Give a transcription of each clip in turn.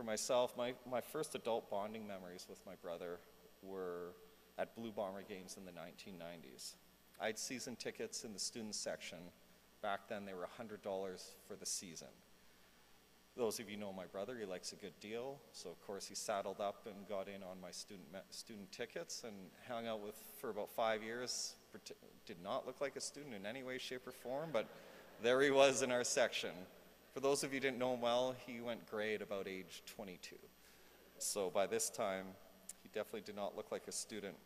for myself, my first adult bonding memories with my brother were at Blue Bomber games in the 1990s. I had season tickets in the student section. Back then they were $100 for the season. Those of you know my brother, he likes a good deal, so of course he saddled up and got in on my student tickets and hung out with for about 5 years. Did not look like a student in any way, shape, or form, but there he was in our section. For those of you who didn't know him well, he went gray at about age 22. So by this time, he definitely did not look like a student.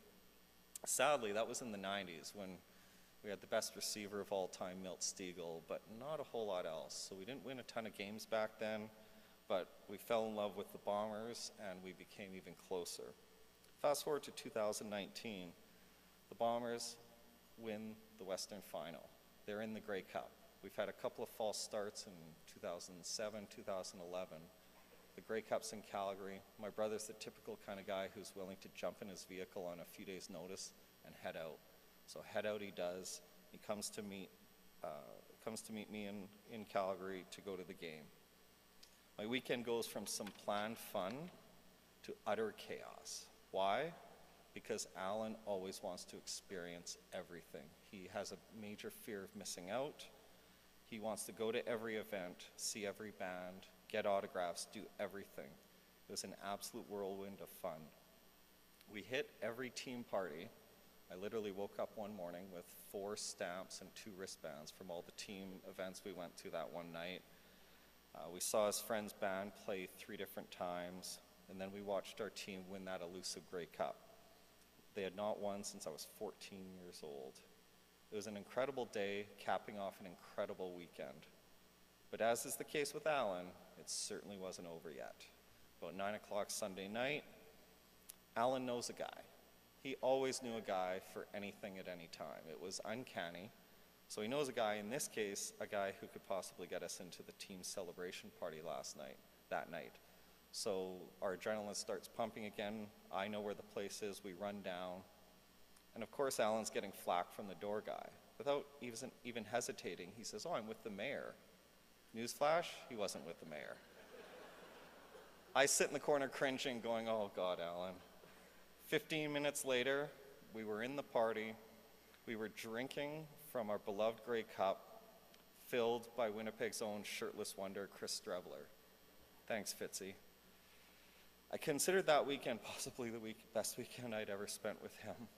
Sadly, that was in the 90s when we had the best receiver of all time, Milt Stegall, but not a whole lot else. So we didn't win a ton of games back then, but we fell in love with the Bombers and we became even closer. Fast forward to 2019, the Bombers win the Western Final. They're in the Grey Cup. We've had a couple of false starts in 2007, 2011. The Grey Cup's in Calgary. My brother's the typical kind of guy who's willing to jump in his vehicle on a few days' notice and head out. So head out he does. He comes to meet me in Calgary to go to the game. My weekend goes from some planned fun to utter chaos. Why? Because Alan always wants to experience everything. He has a major fear of missing out. He wants to go to every event, see every band, get autographs, do everything. It was an absolute whirlwind of fun. We hit every team party. I literally woke up one morning with 4 stamps and 2 wristbands from all the team events we went to that one night. We saw his friend's band play 3 different times, and then we watched our team win that elusive Grey Cup. They had not won since I was 14 years old. It was an incredible day, capping off an incredible weekend. But as is the case with Alan, it certainly wasn't over yet. About 9 o'clock Sunday night, Alan knows a guy. He always knew a guy for anything at any time. It was uncanny. So he knows a guy, in this case, a guy who could possibly get us into the team celebration party that night. So our adrenaline starts pumping again. I know where the place is, we run down. And of course, Alan's getting flack from the door guy. Without even hesitating, he says, "Oh, I'm with the mayor." Newsflash, he wasn't with the mayor. I sit in the corner cringing, going, "Oh God, Alan." 15 minutes later, we were in the party. We were drinking from our beloved Grey Cup, filled by Winnipeg's own shirtless wonder, Chris Streveler. Thanks, Fitzy. I considered that weekend possibly the best weekend I'd ever spent with him.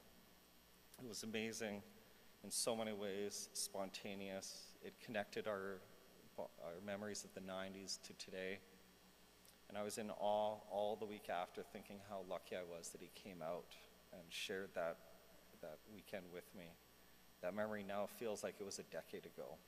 It was amazing in so many ways, spontaneous. It connected our memories of the 90s to today. And I was in awe all the week after, thinking how lucky I was that he came out and shared that weekend with me. That memory now feels like it was a decade ago.